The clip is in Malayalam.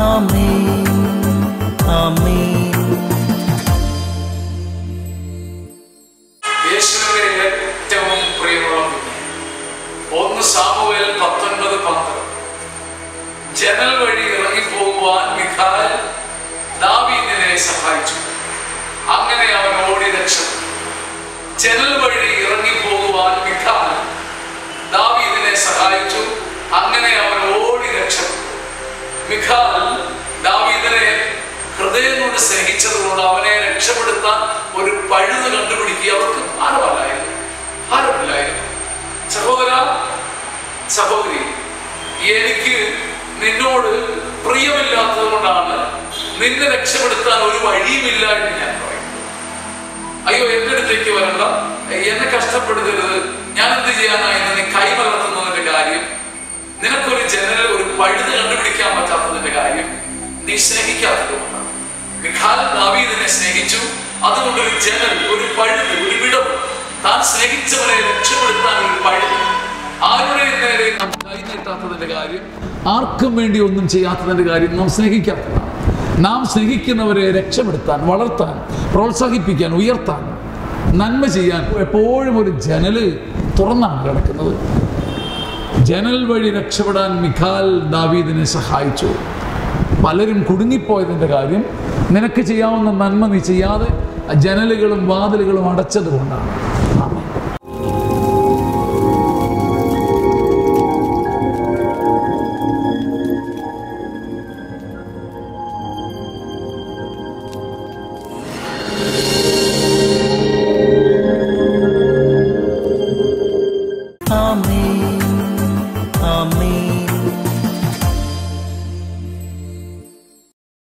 Amen, Amen. നാം സ്നേഹിക്കുന്നവരെ രക്ഷപ്പെടുത്താൻ, വളർത്താൻ, പ്രോത്സാഹിപ്പിക്കാൻ, ഉയർത്താൻ, നന്മ ചെയ്യാൻ എപ്പോഴും ഒരു ജനല് തുറന്നാണ് കിടക്കുന്നത്. ജനൽ വഴി രക്ഷപ്പെടാൻ മിഖാൽ ദാവീദിനെ സഹായിച്ചു. പലരും കുടുങ്ങിപ്പോയതിൻ്റെ കാര്യം നിനക്ക് ചെയ്യാവുന്ന നന്മ നീ ചെയ്യാതെ ജനലുകളും വാതിലുകളും അടച്ചത് കൊണ്ടാണ്.